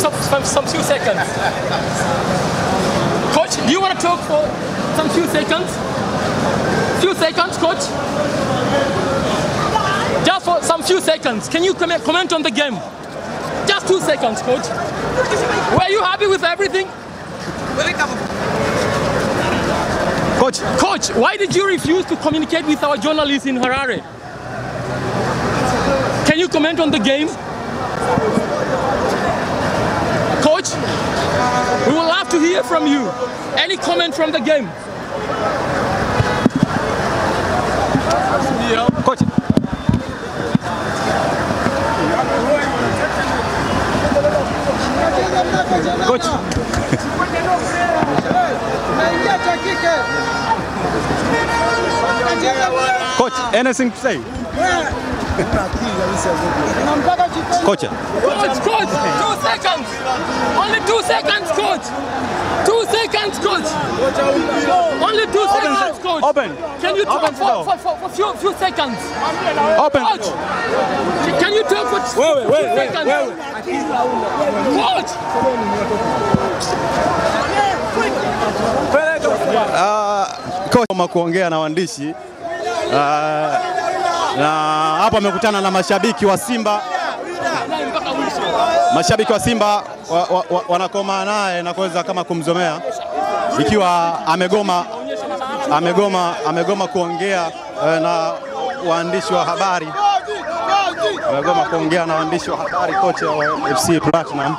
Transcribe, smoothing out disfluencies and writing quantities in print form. some few seconds. Coach, do you want to talk for some few seconds? Few seconds, coach? Just for some few seconds. Can you comment on the game? Just 2 seconds, coach. Were you happy with everything? Coach, why did you refuse to communicate with our journalists in Harare? Can you comment on the game? Coach, we would love to hear from you. Any comment from the game? Coach. Coach, anything to say? Coach. Coach, 2 seconds. Only 2 seconds, coach. 2 seconds, coach. Only 2 seconds, coach. Open. Can you talk for few seconds? Open. Coach, can you talk for few seconds? Coach. Coach kuongea na waandishi. Na hapa amekutana na mashabiki wa Simba. Mashabiki wa Simba wanakoma naye na kuweza kama kumzomea ikiwa amegoma kuongea na waandishi wa habari. Amegoma kuongea na waandishi wa habari kocha wa FC Platinum.